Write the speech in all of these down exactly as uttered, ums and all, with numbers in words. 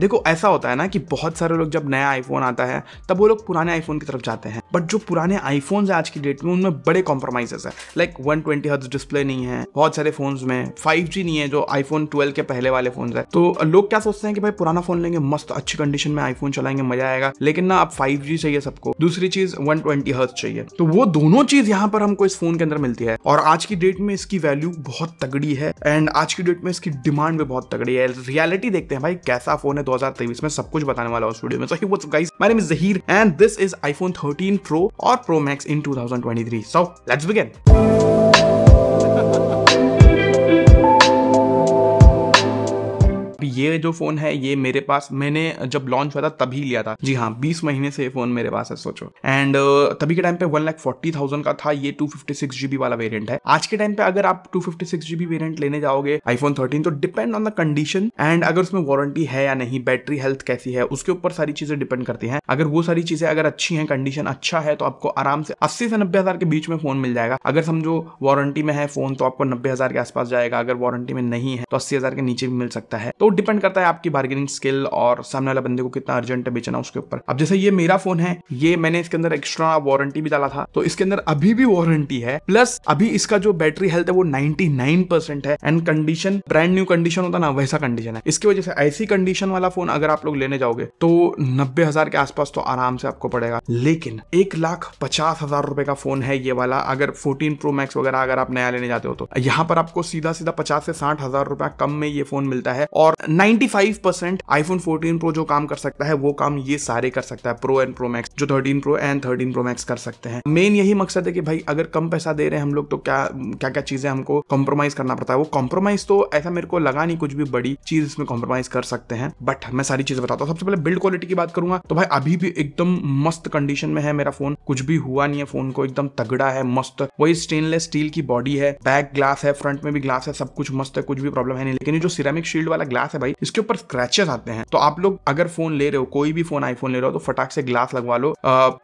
देखो ऐसा होता है ना कि बहुत सारे लोग जब नया आईफोन आता है तब वो लोग पुराने आईफोन की तरफ जाते हैं, बट जो पुराने आईफोन्स आज की डेट में उनमें बड़े कॉम्प्रोमाइजेस है। Like one twenty hertz display नहीं है बहुत सारे फोन्स में, फाइव जी नहीं है जो आईफोन ट्वेल्व के पहले वाले फोन्स है। तो लोग क्या सोचते हैं कि भाई पुराना फोन लेंगे, मस्त अच्छी कंडीशन में आईफोन चलाएंगे, मजा आएगा, लेकिन ना अब फाइव जी चाहिए सबको। दूसरी चीज वन ट्वेंटी हर्ट्ज चाहिए। तो वो दोनों चीज यहाँ पर हमको इस फोन के अंदर मिलती है और आज की डेट में इसकी वैल्यू बहुत तगड़ी है एंड आज की डेट में इसकी डिमांड भी बहुत तगड़ी है। रियलिटी देखते हैं भाई कैसा फोन है दो हज़ार तेईस में, सब कुछ बताने वाला हूँ इस वीडियो में। So, hey, what's up, guys? My name is Zaheer and this is iPhone thirteen Pro or Pro Max in twenty twenty-three. So, let's begin. ये जो फोन है ये मेरे पास, मैंने जब लॉन्च हुआ था तभी लिया था। जी हाँ, बीस महीने से ये फोन मेरे पास है सोचो। एंड तभी के टाइम पे वन लाख फोर्टी थाउजेंड का था। ये टू फिफ्टी सिक्स जीबी वाला वेरिएंट है। आज के टाइम पे अगर आप two fifty six GB variant लेने जाओगे आईफोन थर्टीन तो depend on the condition and अगर उसमें वारंटी है या नहीं, बैटरी हेल्थ कैसी है, उसके ऊपर सारी चीजें डिपेंड करती है। अगर वो सारी चीजें अगर अच्छी है, कंडीशन अच्छा है तो आपको आराम से अस्सी से नब्बे हजार के बीच में फोन मिल जाएगा। अगर समझो वारंटी में है फोन तो आपको नब्बे हजार के आसपास जाएगा, अगर वारंटी में नहीं है तो अस्सी हजार के नीचे भी मिल सकता है। तो डिपेंड करता है आपकी बार्गेनिंग स्किल और सामने वाले बंदे को कितना अर्जेंट है बेचना उसके ऊपर। अब जैसे ये मेरा फोन है, ये मैंने इसके अंदर एक्स्ट्रा वारंटी भी डाला था तो इसके अंदर अभी भी वारंटी है, प्लस अभी इसका जो बैटरी हेल्थ है वो नाइंटी नाइन परसेंट है and condition brand new condition होता ना वैसा कंडीशन है। इसकी वजह से ऐसी कंडीशन वाला फोन अगर आप लोग लेने जाओगे तो नब्बे हजार के आसपास तो आराम से आपको पड़ेगा। लेकिन एक लाख पचास हजार रुपए का फोन है ये वाला, अगर फोर्टीन प्रो मैक्स वगैरह अगर आप नया लेने जाते हो तो यहाँ पर आपको सीधा सीधा पचास से साठ हजार रुपया कम में ये फोन मिलता है और ninety five percent iPhone fourteen Pro जो काम कर सकता है वो काम ये सारे कर सकता है, Pro एंड Pro Max जो thirteen Pro and thirteen Pro Max कर सकते हैं। मेन यही मकसद है कि भाई अगर कम पैसा दे रहे हैं हम लोग तो क्या क्या क्या चीजें हमको कॉम्प्रोमाइज करना पड़ता है। वो कॉम्प्रोमाइज तो ऐसा मेरे को लगा नहीं कुछ भी बड़ी चीज इसमें कॉम्प्रोमाइज कर सकते हैं, बट मैं सारी चीजें बताता हूँ। सबसे पहले बिल्ड क्वालिटी की बात करूंगा तो भाई अभी भी एकदम मस्त कंडीशन में है मेरा फोन, कुछ भी हुआ नहीं है फोन को, एकदम तगड़ा है मस्त। वही स्टेनलेस स्टील की बॉडी है, बैक ग्लास है, फ्रंट में भी ग्लास है, सब कुछ मस्त है, कुछ भी प्रॉब्लम है नहीं। लेकिन जो सिरेमिक शील्ड वाला ग्लास है भाई इसके ऊपर स्क्रैचेस आते हैं, तो आप लोग अगर फोन ले रहे हो, कोई भी फोन आईफोन ले रहे हो तो फटाक से ग्लास लगवा लो।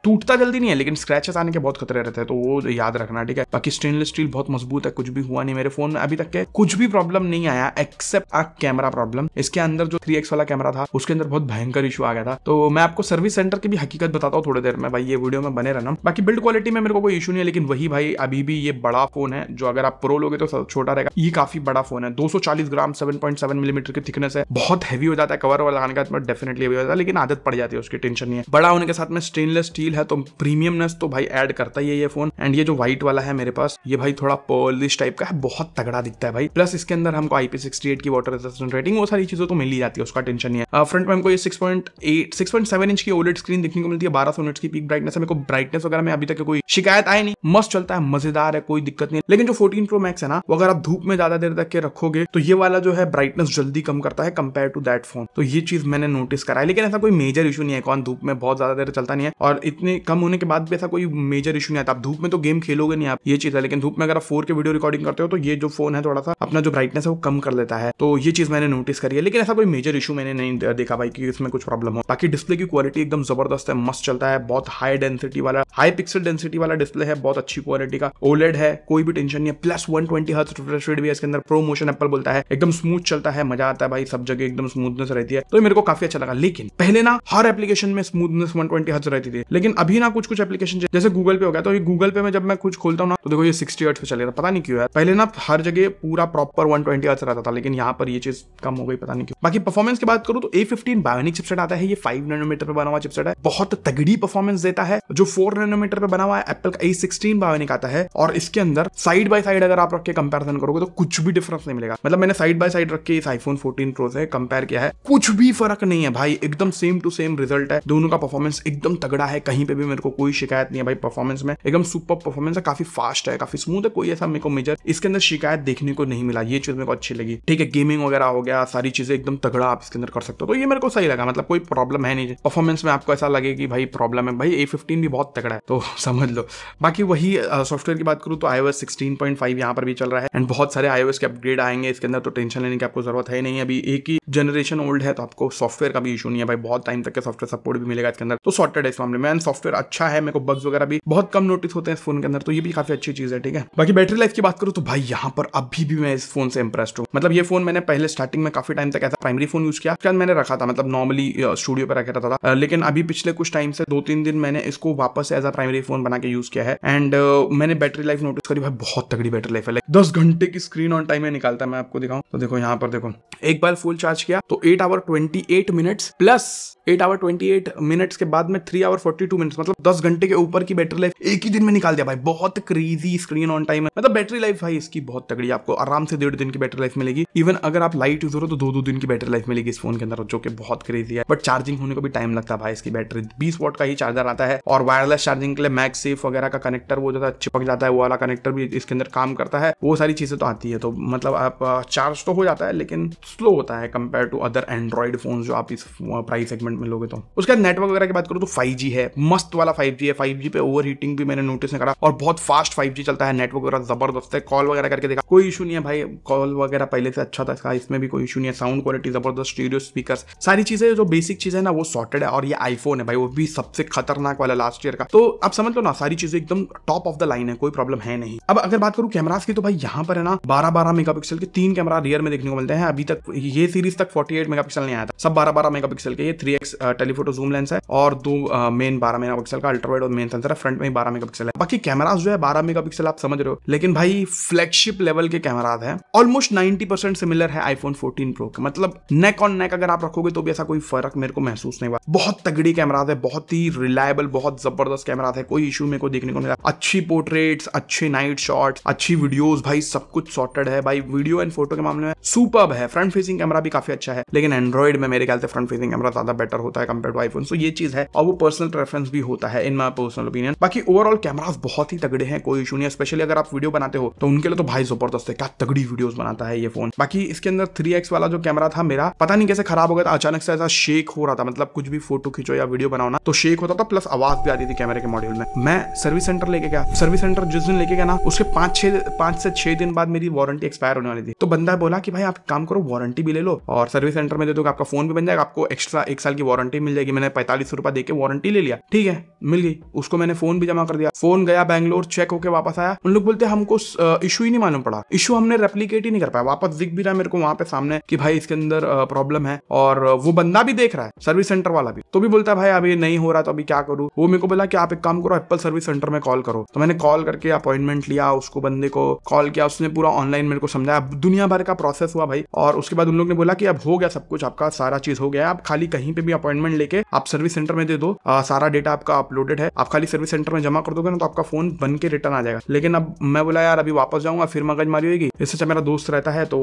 टूटता जल्दी नहीं है लेकिन स्क्रैचेस आने के बहुत खतरे रहते हैं, तो वो याद रखना, ठीक है। बाकी स्टेनलेस स्टील बहुत मजबूत है, कुछ भी हुआ नहीं मेरे फोन में अभी तक के, कुछ भी प्रॉब्लम नहीं आया एक्सेप्ट अ कैमरा प्रॉब्लम। इसके अंदर जो थ्री एक्स वाला कैमरा था उसके अंदर बहुत भयंकर इशू आ गया था। तो मैं आपको सर्विस सेंटर की भी हकीकत बताता हूँ थोड़ी देर में, भाई ये वीडियो में बने रहना। बाकी बिल्ड क्वालिटी में मेरे को कोई इशू नहीं है, लेकिन वही भाई अभी भी ये बड़ा फोन है, जो अगर आप प्रो लोगे तो छोटा रहेगा, ये काफी बड़ा फोन है। दो सौ चालीस gram seven point seven millimetre की थिकनेस है, बहुत हैवी हो जाता है कवर वाला लगाने का, डेफिनेटली हैवी हो जाता है, लेकिन आदत पड़ जाती है उसकी, टेंशन नहीं है। बड़ा होने के साथ में स्टेनलेस स्टील है तो प्रीमियमनेस तो भाई ऐड करता ही है ये फोन। एंड ये जो व्हाइट वाला है मेरे पास ये भाई थोड़ा पर्लिश टाइप का है, बहुत तगड़ा दिखता है भाई। प्लस इसके अंदर हमको आई पी सिक्स्टी एट की वाटर रेजिस्टेंट रेटिंग, वो सारी चीजों तो मिल ही जाती है, उसका टेंशन नहीं है। फ्रंट में हमको ये six point eight six point seven inch की ओलेड स्क्रीन देखने को मिलती है, बारह सौ निट्स की पीक ब्राइटनेस है। मेरे को ब्राइटनेस वगैरह में अभी तक कोई शिकायत आई नहीं, मस्त चलता है, मजेदार है, कोई दिक्कत नहीं। लेकिन जो फोर्टीन प्रो मैक्स है ना, अगर आप धूप में ज्यादा देर तक के रखोगे तो ये वाला जो है ब्राइटनेस जल्दी कम करता है कंपेयर टू दैट फोन, तो ये चीज मैंने नोटिस करा है। लेकिन ऐसा कोई मेजर इशू नहीं है, कौन धूप में बहुत ज्यादा देर चलता नहीं है और इतने कम होने के बाद भी ऐसा कोई मेजर इशू नहीं आता। आप धूप में तो गेम खेलोगे नहीं आप, ये चीज है, लेकिन धूप में अगर आप फोर के वीडियो रिकॉर्डिंग करते हो तो ये जो फोन है थोड़ा सा अपना जो ब्राइटनेस है वो कम कर लेता है, तो ये चीज मैंने नोटिस करी है। लेकिन ऐसा कोई मेजर इशू मैंने नहीं देखा भाई कि इसमें कुछ प्रॉब्लम हो। बाकी डिस्प्ले की क्वालिटी एकदम जबरदस्त है, मस्त चलता है, बहुत हाई डेंसिटी वाला, हाई पिक्सल डेंसिटी वाला डिस्प्ले है, बहुत अच्छी क्वालिटी का ओलेड है, कोई भी टेंशन नहीं है। Plus one twenty hertz refresh rate भी है इसके अंदर, प्रो मोशन एप्पल बोलता है, एकदम स्मूथ चलता है, मजा आता है भाई, सब जगह एकदम स्मूथनेस रहती है, तो मेरे को काफी अच्छा लगा। लेकिन पहले ना हर एप्लीकेशन में स्मूथनेस वन ट्वेंटी हर्ट्ज रहती थी, लेकिन अभी ना कुछ कुछ एप्लीकेशन जैसे गूगल पे हो गया, तो ये गूगल पे में जब मैं कुछ खोलता हूँ ना तो देखो ये सिक्सटी हर्ट्ज पे चलेगा, पता नहीं क्यों यार। पहले ना हर जगह पूरा प्रॉपर वन ट्वेंटी हर्ट्ज रहता था, लेकिन यहाँ पर ये चीज कम हो गई, पता नहीं क्यों। बाकी परफॉर्मेंस की बात करूँ तो ए फिफ्टीन बायोनिक चिपसेट आता है, ये फाइव नैनोमीटर पे बना हुआ चिपसेट है, बहुत तगड़ी परफॉर्मेंस देता है। जो फोर नैनोमीटर पे बना हुआ है एप्पल का ए सिक्सटीन बायोनिक आता है, और इसके अंदर साइड बाय साइड अगर आप रख के कंपेरिजन करोगे तो कुछ भी डिफरेंस नहीं मिलेगा। मतलब मैंने साइड बाय साइड रख के इस आईफोन फोर्टीन प्रो से कंपेयर किया है, कुछ भी फर्क नहीं है भाई, एकदम सेम टू सेम रिजल्ट है, दोनों का परफॉर्मेंस एकदम तगड़ा है, कहीं पे भी मेरे को कोई शिकायत नहीं है भाई परफॉर्मेंस में, एकदम सुपर परफॉर्मेंस है, काफी फास्ट है, काफी स्मूथ है, कोई ऐसा मेरे को मेजर इसके अंदर शिकायत देखने को नहीं मिला, ये चीज मेरे को अच्छी लगी, ठीक है। गेमिंग वगैरह हो गया, सारी चीजें एकदम तगड़ा आप इसके अंदर कर सकते हो, तो ये मेरे को सही लगा, मतलब कोई प्रॉब्लम है नहीं। परफॉर्मेंस में आपको ऐसा लगे कि भाई प्रॉब्लम है, भाई ए फिफ्टीन भी बहुत तगड़ा है, तो समझ लो। बाकी वही सॉफ्टवेयर की बात करूँ तो आईओएस सिक्सटीन पॉइंट फाइव यहाँ पर भी चल रहा है एंड बहुत सारे आईओएस के अपग्रेड आएंगे इसके अंदर, तो टेंशन लेने की आपको जरूरत है नहीं। अभी एक ही जनरेशन ओल्ड है तो आपको सॉफ्टवेयर का भी इशू नहीं है भाई, बहुत टाइम तक के सॉफ्टवेयर सपोर्ट भी मिलेगा इसके अंदर। तो सॉर्टेड है इस मामले में, सॉफ्टवेयर अच्छा है, मेरे को बग्स वगैरह भी बहुत कम नोटिस होते हैं इस फोन के अंदर, तो ये भी काफी अच्छी चीज है। ठीक है, बाकी बैटरी लाइफ की बात करूँ तो भाई यहाँ पर अभी भी मैं इस फोन से इंप्रेस्ड हूँ। मतलब ये फोन मैंने पहले स्टार्टिंग में काफी टाइम तक ऐसा प्राइमरी फोन यूज किया, उसके बाद मैंने रखा था, मतलब नॉर्मली स्टूडियो पर रखा रहता था, लेकिन अभी पिछले कुछ टाइम से दो तीन दिन मैंने इसको वापस एज अ प्राइमरी फोन बना के यूज किया है। एंड मैंने बैटरी लाइफ नोटिस करी भाई, बहुत तगड़ी बैटरी लाइफ है, लाइक दस घंटे की स्क्रीन ऑन टाइम में निकालता है। मैं आपको दिखाऊं तो देखो यहाँ पर, देखो एक बार फुल चार्ज किया तो eight hour twenty eight minutes plus eight hour twenty eight minutes के बाद में three hour forty two minutes, मतलब दस घंटे के ऊपर की बैटरी लाइफ एक ही दिन में निकाल दिया भाई, बहुत क्रेजी स्क्रीन ऑन टाइम है। मतलब बैटरी लाइफ भाई इसकी बहुत तगड़ी, आपको आराम से डेढ़ दिन की बैटरी लाइफ मिलेगी, इवन अगर आप लाइट यूज करो तो दो दो दिन की बैटरी लाइफ मिलेगी इस फोन के अंदर, जो कि बहुत क्रेजी है। बट चार्जिंग होने को भी टाइम लगता है भाई, इसकी बैटरी बीस वॉट का ही चार्जर आता है, और वायरलेस चार्जिंग के लिए मैगसेफ वगैरह का कनेक्टर वो जो चिपक जाता है वो वाला कनेक्टर भी इसके अंदर काम करता है, वो सारी चीजें तो आती है। तो मतलब आप चार्ज तो हो जाता है लेकिन स्लो होता है compare to other Android phone जो आप इस प्राइस सेगमेंट में लोगे। तो उसके बाद नेटवर्क वगैरह की बात करूँ तो फाइव जी है, मस्त वाला फाइव जी है, फाइव जी पे ओवर हीटिंग भी मैंने नोटिस नहीं करा, और बहुत फास्ट फाइव जी चलता है, नेटवर्क वगैरह जबरदस्त है। कॉल वगैरह करके देखा कोई इशू नहीं है भाई, कॉल वगैरह पहले से अच्छा था, इसमें भी कोई इशू नहीं है, साउंड क्वालिटी जबरदस्त, स्टीरियो स्पीकर्स, सारी चीजें जो बेसिक चीजें ना वो सॉर्टेड है। और ये आईफोन है भाई, वो भी सबसे खतरनाक वाला लास्ट ईयर का, तो आप समझ लो ना सारी चीजें एकदम टॉप ऑफ द लाइन है, कोई प्रॉब्लम है नहीं। अब अगर बात करूं कैमरास की तो भाई यहाँ पर है ना बारह बारह मेगापिक्सल के तीन कैमरा रियर में देखने को मिलते हैं, अभी तक ये सीरीज तक फोर्टी एट मेगापिक्सल नहीं आया था, सब बारह बारह मेगापिक्सल के। ये three x telephoto zoom lens है और दो मेन बारह मेगापिक्सल का अल्ट्रावाइड और मेन सेंसर है, फ्रंट में बारह मेगापिक्सल है। बाकी कैमरास जो है बारह मेगापिक्सल आप समझ रहे हो, लेकिन भाई फ्लैगशिप लेवल के कैमरास है, ऑलमोस्ट नाइनटी परसेंट सिमिलर है आईफोन फोर्टीन प्रो का, मतलब नेक ऑन नेक अगर आप रखोगे तो भी ऐसा कोई फर्क मेरे को महसूस नहीं हुआ। बहुत तगड़ी कैमरास है, बहुत ही रिलायबल, बहुत जबरदस्त कैमरास है, कोई इशू मेरे को देखने को नहीं मिला, अच्छी पोर्ट्रेट्स, अच्छे नाइट शॉट्स, अच्छी वीडियोस, भाई सब कुछ सॉर्टेड है भाई, वीडियो एंड फोटो के मामले में सुपर्ब है। फ्रंट फेसिंग कैमरा भी काफी अच्छा है, लेकिन एंड्रॉइड में मेरे ख्याल से फ्रंट फेसिंग कैमरा ज्यादा बेटर होता है कंपेयर टू आईफोन, सो ये चीज है और वो पर्सनल प्रेफरेंस भी होता है इन माई पर्सनल ओपिनियन। बाकी ओवरऑल कैमरास बहुत ही तगड़े हैं, कोई इशू नहीं है, स्पेशली अगर आप वीडियो बनाते हो तो उनके लिए तो भाई जबरदस्त है, क्या तगड़ी वीडियोज बनाता है ये फोन। बाकी इसके अंदर थ्री एक्स वाला जो कैमरा था मेरा पता नहीं कैसे खराब हो गया था, अचानक से ऐसा शेक हो रहा था, मतलब कुछ भी फोटो खींचो या वीडियो बनाओ ना तो शेक होता था, प्लस आवाज भी आती थी कैमरे के मॉड्यूल में। मैं सर्विस सेंटर लेके गया, सर्विस सेंटर जिस दिन लेके गया ना उसके पांच छह पांच से छह दिन बाद मेरी वारंटी एक्सपायर होने वाली थी, तो बंदा बोला कि भाई आप काम करो वारंटी भी ले लो और सर्विस सेंटर में दे दो, आपका फोन भी बन जाएगा, आपको एक्स्ट्रा एक साल की वारंटी मिल जाएगी। मैंने पैंतालीस सौ रुपया देके वारंटी ले लिया, ठीक है मिल गई, उसको मैंने फोन भी जमा कर दिया, फोन गया बैंगलोर, चेक होकर वापस आया, उन लोग बोलते हमको इशू ही नहीं मालूम पड़ा, इशू हमने रेप्लीकेट ही नहीं कर पाया, वापस दिख भी रहा मेरे को वहां पे सामने कि भाई इसके अंदर प्रॉब्लम है, और वो बंदा भी देख रहा है सर्विस सेंटर वाला भी, तो भी बोलता है भाई अभी नहीं हो रहा तो अभी क्या करूँ। वो मेरे को बोला कि आप एक काम करो एप्पल सर्विस सेंटर में कॉल करो, तो मैंने कॉल करके अपॉइंटमेंट लिया, उसको बंदे को कॉल किया, उसने पूरा ऑनलाइन मेरे को समझाया, दुनिया भर का प्रोसेस हुआ भाई, और उसके बाद उन लोग ने बोला कि अब हो गया सब कुछ, आपका सारा चीज हो गया, आप खाली कहीं पे भी अपॉइंटमेंट लेके आप सर्विस सेंटर में दे दो, आ, सारा डेटा आपका अपलोडेड है, आप खाली सर्विस सेंटर में जमा कर दोगे ना तो आपका फोन बन के रिटर्न आ जाएगा। लेकिन अब मैं बोला यार अभी वापस जाऊंगा फिर मगजमारी होगी, इससे अच्छा मेरा दोस्त रहता है तो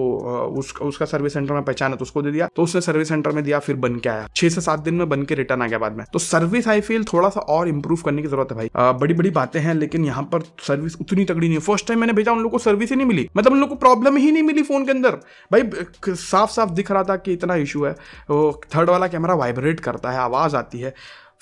उसका उसका सर्विस सेंटर में पहचान है तो उसको दे दिया, तो उसने सर्विस सेंटर में दिया, फिर बन के आया, छह से सात दिन में बन के रिटर्न आ गया बाद में। तो सर्विस आई फील थोड़ा सा और इंप्रूव करने की जरूरत है भाई, आ, बड़ी बड़ी बातें हैं लेकिन यहाँ पर सर्विस उतनी तगड़ी नहीं है। फर्स्ट टाइम मैंने भेजा उन लोग को सर्विस ही नहीं मिली, मतलब उन लोग को प्रॉब्लम ही नहीं मिली फोन के अंदर भाई, साफ साफ दिख रहा था कि इतना इशू है। थर्ड वाला कैमरा वाइब्रेट करता है, आवाज आती है,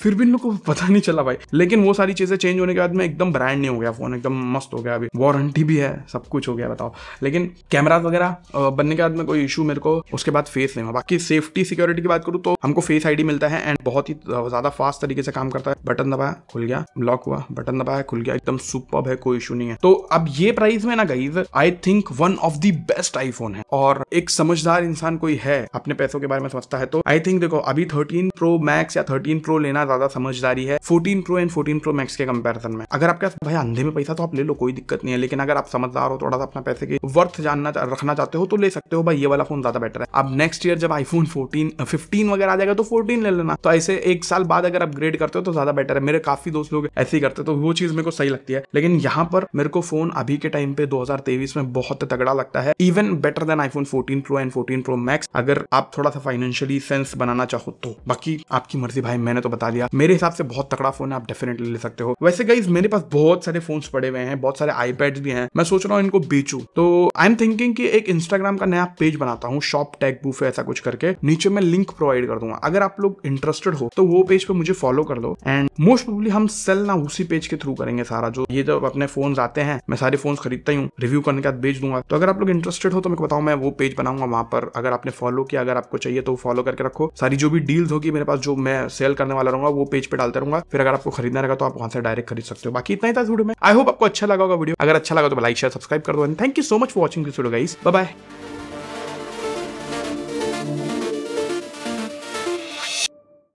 फिर भी इन लोगों को पता नहीं चला भाई, लेकिन वो सारी चीजें चेंज होने के बाद में एकदम ब्रांड न्यू हो गया फोन, एकदम मस्त हो गया, अभी वारंटी भी है, सब कुछ हो गया बताओ। लेकिन कैमरा वगैरह बनने के बाद में कोई इशू मेरे को उसके बाद फेस नहीं हुआ। बाकी सेफ्टी सिक्योरिटी की बात करूँ तो हमको फेस आईडी मिलता है एंड बहुत ही ज्यादा फास्ट तरीके से काम करता है, बटन दबाया खुल गया, लॉक हुआ, बटन दबाया खुल गया, एकदम सुपर्ब है, कोई इशू नहीं है। तो अब ये प्राइस में ना guys I think one of the best iPhone है, और एक समझदार इंसान कोई है अपने पैसों के बारे में सोचता है तो आई थिंक देखो अभी थर्टीन प्रो मैक्स या थर्टीन प्रो लेना ज्यादा समझदारी है fourteen pro and fourteen pro max के कंपैरिजन में। अगर आपके पास भाई अंधे में पैसा तो आप ले लो, कोई दिक्कत नहीं है, लेकिन अगर आप समझदार हो, थोड़ा सा अपना पैसे की वर्थ जानना रखना चाहते हो तो ले सकते हो भाई, ये वाला फोन ज्यादा बेटर है। अब नेक्स्ट ईयर जब आईफोन फोर्टीन फिफ्टीन वगैरह आ जाएगा तो फोर्टीन ले लेना, तो ऐसे एक साल बाद अगर अपग्रेड करते हो तो ज्यादा बेटर है। मेरे काफी दोस्त लोग ऐसे ही करते तो वो चीज मेरे को सही लगती है, लेकिन यहाँ पर मेरे को फोन अभी के टाइम पे दो हजार तेईस में बहुत तगड़ा लगता है, even better than iPhone fourteen pro and fourteen pro max, अगर आप थोड़ा सा फाइनेंशियली सेंस बनाना चाहो तो। बाकी आपकी मर्जी भाई, मैंने तो बता दिया। मेरे हिसाब से बहुत तगड़ा फोन है, आप डेफिनेटली ले सकते हो। वैसे गाइज मेरे पास बहुत सारे फोन्स पड़े हुए हैं, बहुत सारे आईपैड्स भी हैं, मैं सोच रहा हूँ इनको बेचूं। तो आई एम थिंकिंग कि एक इंस्टाग्राम का नया पेज बनाता हूँ, शॉप टेक बूफे ऐसा कुछ करके, नीचे मैं लिंक प्रोवाइड कर दूंगा। अगर आप लोग इंटरेस्टेड हो तो वो पेज पे मुझे फॉलो कर दो एंड मोस्ट प्रोबेबली हम सेल ना उसी पेज के थ्रू करेंगे सारा। जो ये जब अपने फोन आते हैं, मैं सारे फोन खरीदता ही हूँ, रिव्यू करने के बाद बेच दूंगा। तो अगर आप लोग इंटरेस्टेड हो तो मेरे बताओ, मैं वो पेज बनाऊंगा, वहां पर अगर आपने फॉलो किया, अगर आपको चाहिए तो फॉलो करके रखो। सारी जो भी डील्स होगी मेरे पास, जो मैं सेल करने वाला रहूंगा वो पेज पे डालता रहूंगा। फिर अगर आपको खरीदना रहेगा तो आप वहां से डायरेक्ट खरीद सकते हो। बाकी इतना ही था इस वीडियो में, आई होप आपको अच्छा लगा होगा वीडियो। अगर अच्छा लगा तो लाइक शेयर सब्सक्राइब कर दो and thank you so much for watching this video guys, bye bye.